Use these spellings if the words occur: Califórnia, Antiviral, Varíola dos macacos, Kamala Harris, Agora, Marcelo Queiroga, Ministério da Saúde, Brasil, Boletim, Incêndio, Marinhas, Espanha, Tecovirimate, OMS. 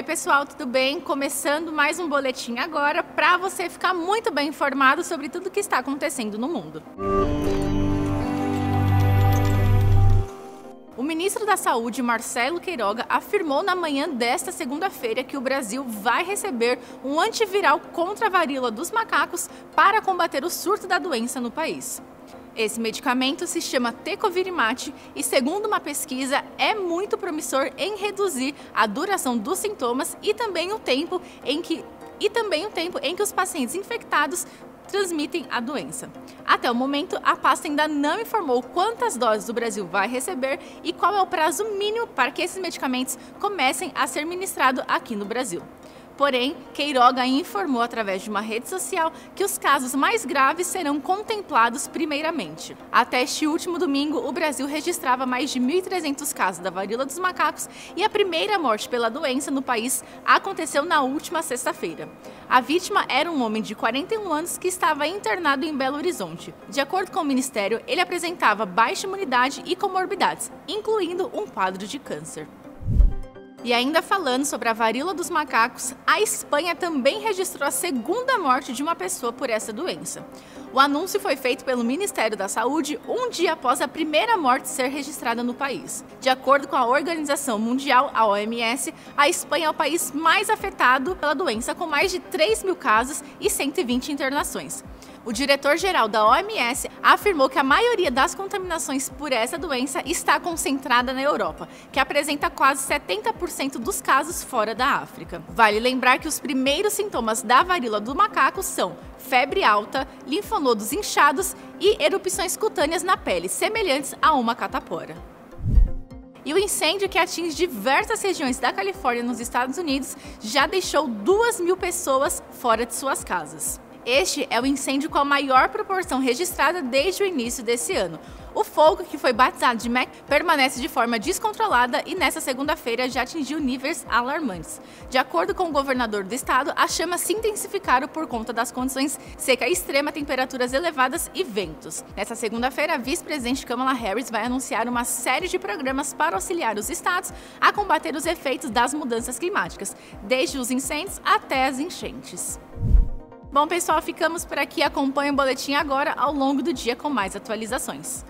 Oi pessoal, tudo bem? Começando mais um Boletim Agora, para você ficar muito bem informado sobre tudo o que está acontecendo no mundo. O ministro da Saúde, Marcelo Queiroga, afirmou na manhã desta segunda-feira que o Brasil vai receber um antiviral contra a varíola dos macacos para combater o surto da doença no país. Esse medicamento se chama Tecovirimate e, segundo uma pesquisa, é muito promissor em reduzir a duração dos sintomas e também o tempo em que os pacientes infectados transmitem a doença. Até o momento, a pasta ainda não informou quantas doses o Brasil vai receber e qual é o prazo mínimo para que esses medicamentos comecem a ser ministrados aqui no Brasil. Porém, Queiroga informou através de uma rede social que os casos mais graves serão contemplados primeiramente. Até este último domingo, o Brasil registrava mais de 1.300 casos da varíola dos macacos e a primeira morte pela doença no país aconteceu na última sexta-feira. A vítima era um homem de 41 anos que estava internado em Belo Horizonte. De acordo com o Ministério, ele apresentava baixa imunidade e comorbidades, incluindo um quadro de câncer. E ainda falando sobre a varíola dos macacos, a Espanha também registrou a segunda morte de uma pessoa por essa doença. O anúncio foi feito pelo Ministério da Saúde um dia após a primeira morte ser registrada no país. De acordo com a Organização Mundial, a OMS, a Espanha é o país mais afetado pela doença, com mais de 3 mil casos e 120 internações. O diretor-geral da OMS afirmou que a maioria das contaminações por essa doença está concentrada na Europa, que apresenta quase 70% dos casos fora da África. Vale lembrar que os primeiros sintomas da varíola do macaco são febre alta, linfonodos inchados e erupções cutâneas na pele, semelhantes a uma catapora. E o incêndio que atinge diversas regiões da Califórnia, nos Estados Unidos, já deixou 2 mil pessoas fora de suas casas. Este é o incêndio com a maior proporção registrada desde o início desse ano. O fogo, que foi batizado de Mac, permanece de forma descontrolada e nesta segunda-feira já atingiu níveis alarmantes. De acordo com o governador do estado, as chamas se intensificaram por conta das condições seca extrema, temperaturas elevadas e ventos. Nesta segunda-feira, a vice-presidente Kamala Harris vai anunciar uma série de programas para auxiliar os estados a combater os efeitos das mudanças climáticas, desde os incêndios até as enchentes. Bom pessoal, ficamos por aqui. Acompanhe o Boletim Agora ao longo do dia com mais atualizações.